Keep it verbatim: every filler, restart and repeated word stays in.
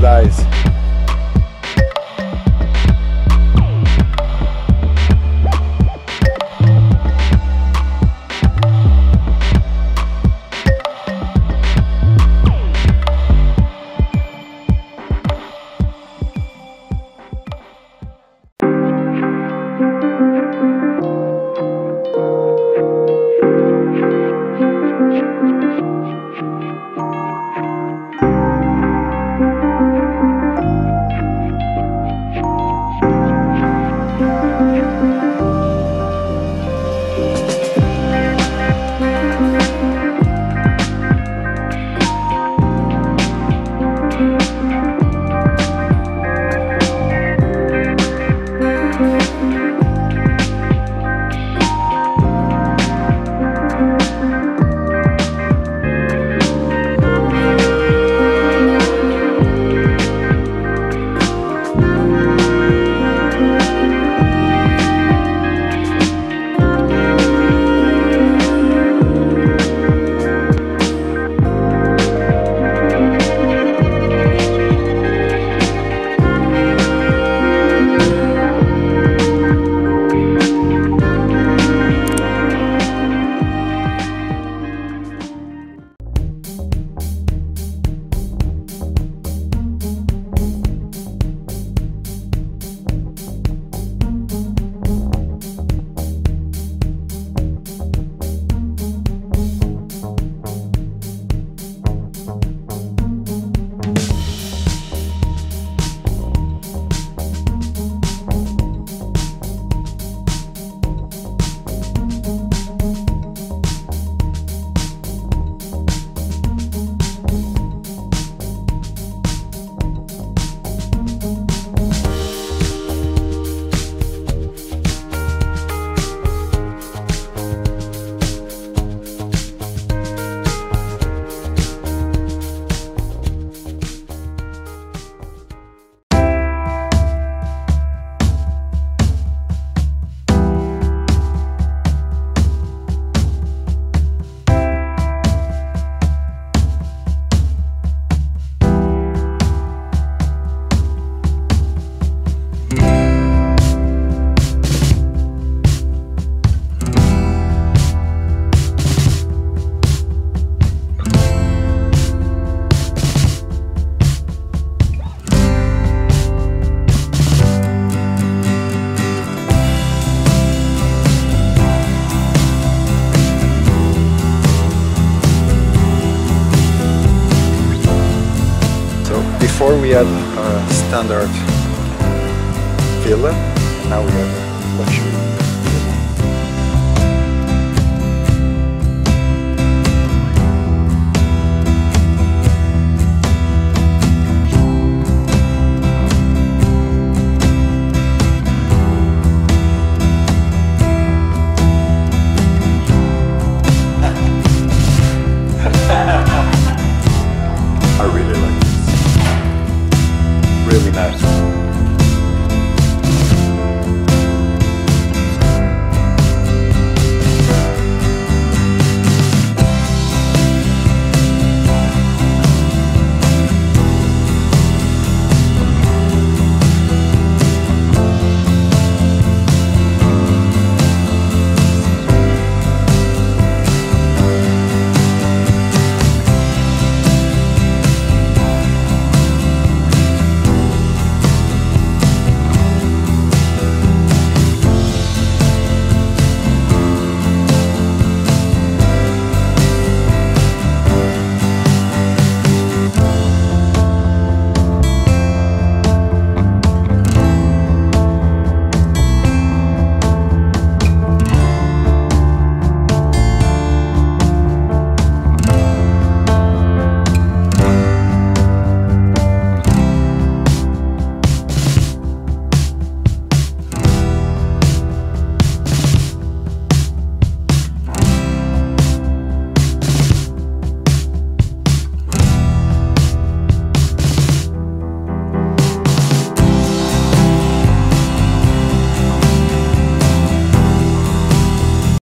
paradise. Before we had a standard villa, and now we have a luxury.